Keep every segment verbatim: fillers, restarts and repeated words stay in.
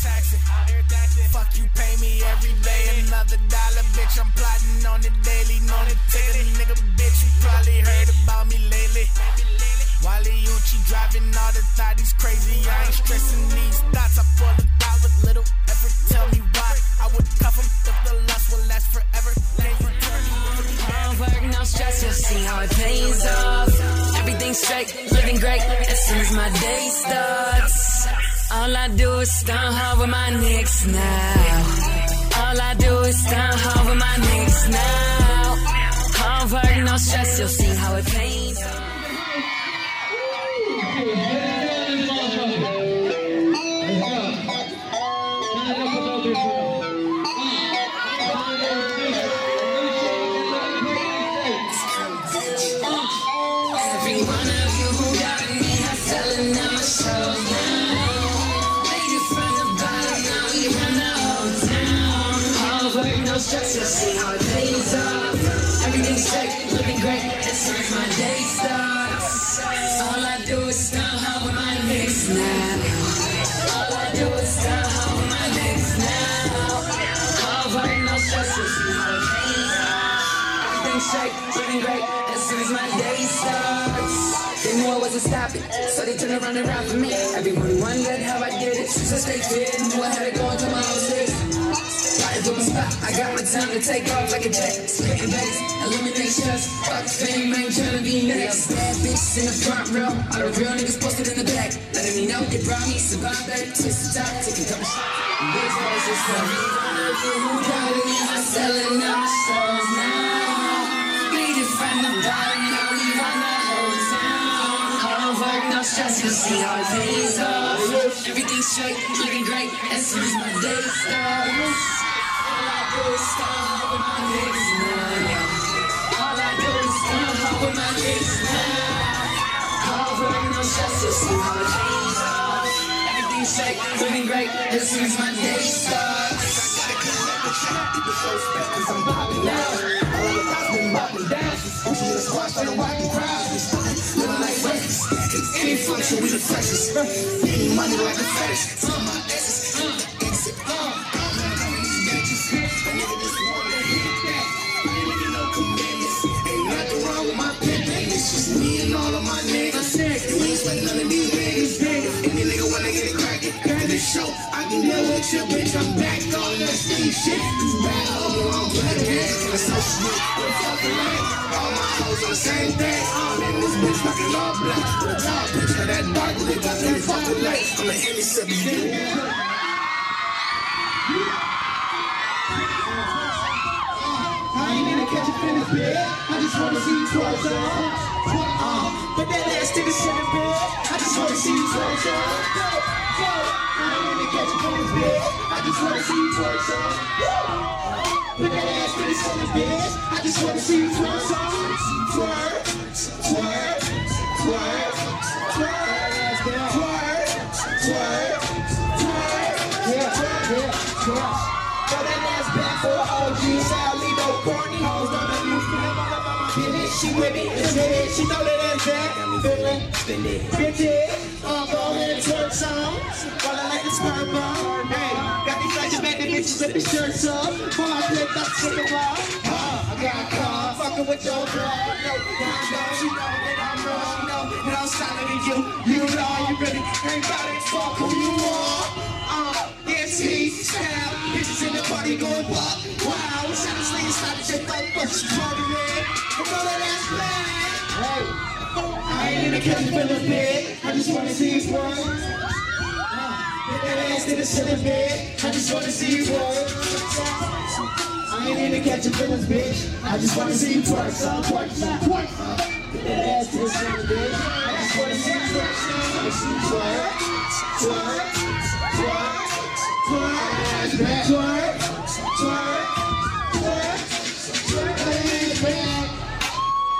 taxing. Fuck you, pay me every day. Another dollar, bitch, I'm plotting on the daily. Known it daily, nigga, bitch, you probably heard about me lately. Wally Uchi driving all the thotties crazy. I ain't stressing these thoughts. I pull the thought with little effort. Tell me why I would cuff them if the lust will last forever. Hard work, no stress, you'll see how it pays off. Everything straight, living great as soon as my day starts. All I do is stunt hard with my nicks now. All I do is stunt hard with my nicks now. Hard work, no stress, you'll see how it pays off. Stress, you'll see how it pays off. Everything's straight, looking great. As soon as my day starts, all I do is stunt hard with my nicks now. All I do is stunt hard with my nicks now. Hard work, no stress, you'll see how it pays off. Everything's straight, looking great. As soon as my day starts. They knew I wasn't stopping, so they turned around and ran for me. Everyone wondered how I did it, so stay clear. Knew I had it going to my own state. Right to my spot, I got my time to take off like a jet. Spit and bass, eliminate shots. Fuck fame, I ain't tryna be next. Bad bitches in the front row, all the real niggas posted in the back. Letting me know they brought me, survived that, twist the top, take a couple shots. Bitch, I was just like, who died in me? I'm selling out my souls now. Made it from the bottom, now we run out. No stress, you'll see how it pays off. Everything's straight, looking great. As soon as my day starts, all I do is start hard with my legs now. All I do is start hard with my legs now. Hard work, no stress, you'll see how it pays off. Everything's straight, looking great. As soon as my day starts, I gotta connect the track, keep the show straight, 'cause I'm bopping now. All the cops been bopping down. Gucci in the squash by the rockin' crowd. Any function, we the freshest. Any money like a fetish. Some my exes, uh, exit, uh, I'm not coming these bitches. A nigga just wanna hit that. I ain't making no commitments. Ain't nothing wrong with my pimpin'. It's just me and all of my niggas. And we ain't sweating none of these niggas. If any nigga wanna get it crackin', crack this show, I can deal with your bitch. I'm back on that street shit. Cause bad hoes are on black ass. Can't associate with fucking man. All my hoes on the same thing. I'm in this bitch fucking all black. The top bitch of that dark bitch. I can't fuck with light. I'm an innocent bitch. Catch a finish, bitch. I just wanna see you twerk, y'all. Uh, but that ass nigga shouldn't, bitch. I just wanna see you twerk, y'all. Go, go. I ain't gonna catch a finish, bitch. I just wanna see you twerk, y'all. But that ass nigga shouldn't, bitch. I just wanna see you twerk, y'all. Twerk, twerk, twerk, twerk, twerk, twerk, twerk. Yeah, twerk, yeah, twerk. Throw that ass back for O G style. Corny hoes don't let me feel all about my business. She with me, it's it. She throw that ass back. Got me feeling, spin it, bitch it. Uh, go ahead and twerk some. While I like the sperm bomb. Hey, got these flashes back, the bitches with the shirts up. Pull my clips out to the wall. Uh, I got caught fucking with your girl. No, no, no, she know that I'm wrong. She know that I'm solid to you. You know you really ain't got it. Fuck who you are. Uh, yes, he style. Bitches in the party going pop. Wow, shout out to niggas. I just thought fuck she party red. I know that ass black. I ain't in the catch for the bed. I just wanna see you twerk. That ass did a shit in bed. I just wanna see you twerk. I ain't in the catch for the bitch. I just wanna see you twerk. Some twerk, some twerk. That ass did a shit in bed. I just wanna see you twerk. Twerk, twerk, twerk, twerk, twerk, twerk, twerk.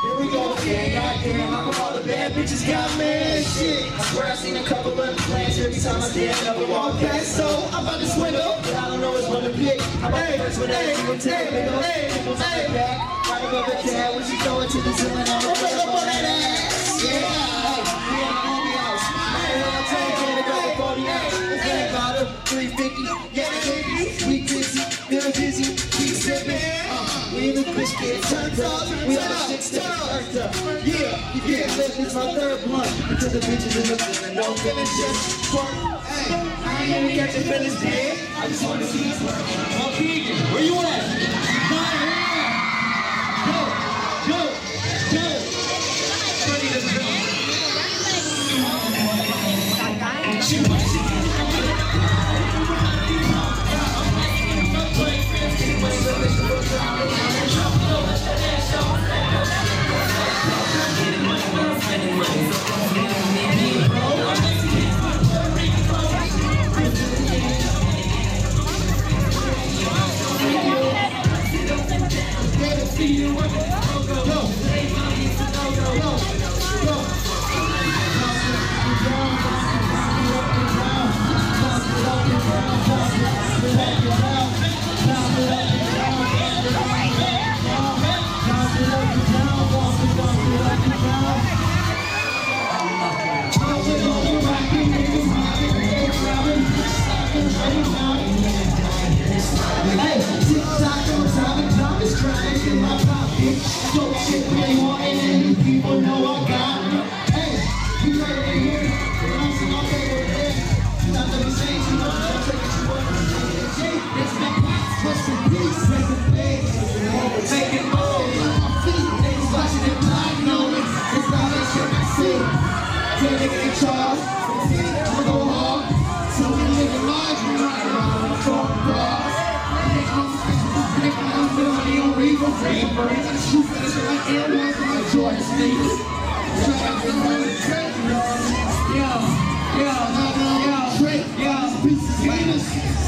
Here we go again, goddamn, I'm about all the bad bitches got mad shit. I swear I seen a couple of plans every time I stand up and walk past. So I'm about this window, but I don't know which one to pick. I'm about the first one that you would take. They gon' take people's head back. Right above the cab, what you throwin' to the zoo and I'm gonna up on that ass. Yeah, hey, we in the movie house. I ain't gonna take it, it's like forty-eight. It's like about a three fifty. Yeah, we busy, we're busy, we sippin'. Uh, we in the fish get turned up, we on the six step turned up. Yeah, you get lit, it's my third one. Until the bitches in the and no feelings, just work. Hey, I ain't even got your feelings dead. I just wanna see you work. I'll be where you at? Not here. Go, go, go. Ready to go. She wants it.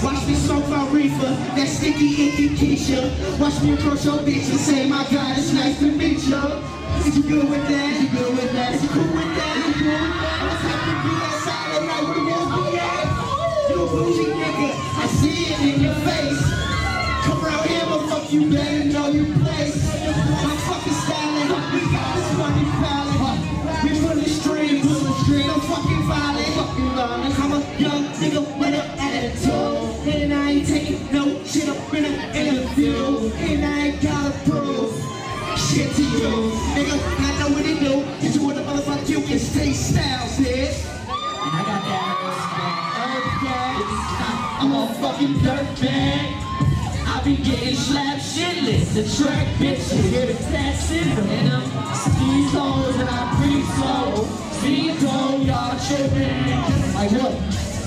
Watch me smoke my reefer, that sticky icky Keisha. Watch me approach your bitch and say, my God, it's nice to meet you. Is you good with that? Is you good with that? Is you cool with that? Is you cool with that? What's happening to that side of life? Where you be at? You a bougie nigga, I see it in your face. Come around here, but fuck you better know your place. My fucking styling, we got this funny palette. We from the street, from the street, I'm fucking violent. I'm a young nigga with an attitude. And I ain't taking no shit up in an interview. And I ain't gotta prove shit to you. Nigga, I know what it do. Get you with a motherfucker, you can stay styles, bitch. And I got that earth gas. I'm on fucking dirt bag. I be getting slapped shitless. The track bitches get a tax syndrome. And I'm these hoes and I pre-flow. Be cold, y'all trippin'. Like what?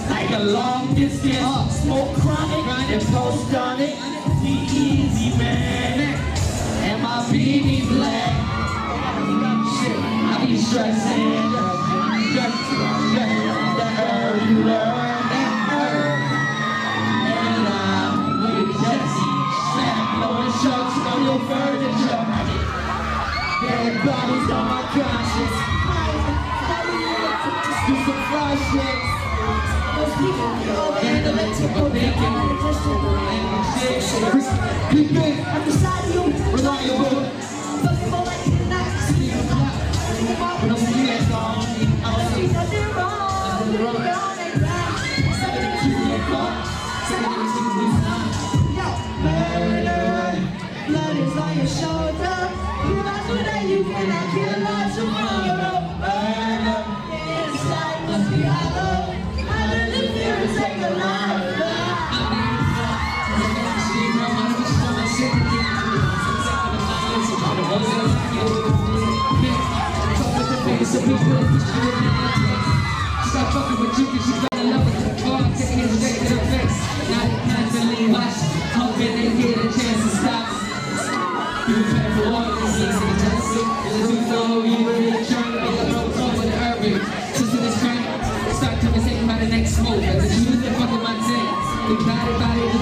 Like a long distance, uh, smoke chronic, and post on it. The easy man, and my beanie black. Shit, I be stressing. The herb you learn, that herb. And I'm with Jesse, snap blowing shots on your furniture. Dead bodies on my conscience. Just do some fly shit. And the legs of a bacon. I'm beside you. Reliable. Fucking more like you not. See you not. When I'm singing that song, I don't see nothing wrong. Nothing wrong. Some of them shoot me at fault. Some of them shoot me not. Yo, murder. Blood is on your shoulder. You lost what I you cannot kill all tomorrow. Murder. This life must be hollow. Stop fucking with you cause you gotta love it. All I'm taking is back to the face. Now they constantly watch, hoping they get a chance to stop. You prepare for all these things in Tennessee. As you know, you really trying to make a road home with the urban. Just in this train, start conversating by the next move. As you use the fucking my team. You got it by the way.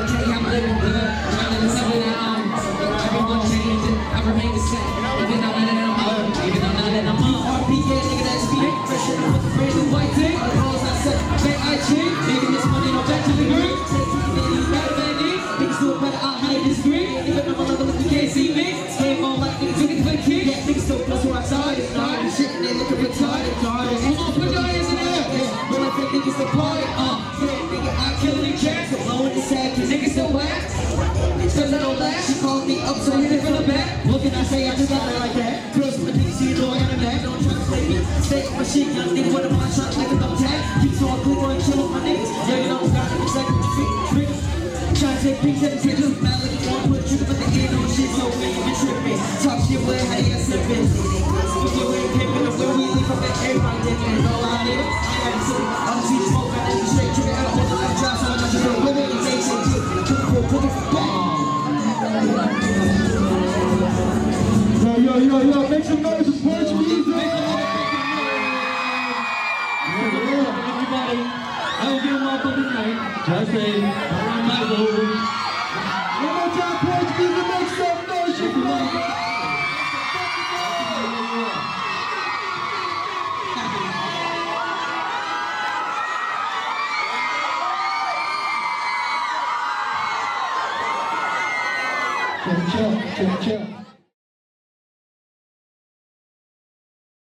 Okay, I'm living good. I'm living something that I'm. Everyone changing, I remain the same. Retarded, retarded, shit, they lookin' retarded, retarded. Come on, put your hands in the air. When I think Stay on my shit, young nigga with a mind shot like a dumb tag. Keep so I click on and chill with my niggas. Yeah, you know, got it exactly what you feel, niggas. Try to take peaks at the same time, mad like a one, put a trigger but they ain't no shit, so man, you been tripping. Talk shit with how you got slipping. With your way of pimping, the way we leave from that everybody did, man, no lie, nigga. I got a city, I'm a sweet smoke, I need a straight trigger, I don't want to let it drop, so I got you real women, it's ancient, dude. Cook for a cookie for back. Yo, yo, yo, yo, make some noise for Porch Music. Just saying, around my road. One more time, Porch Music, make some noise, you guys. Check, check, check, check.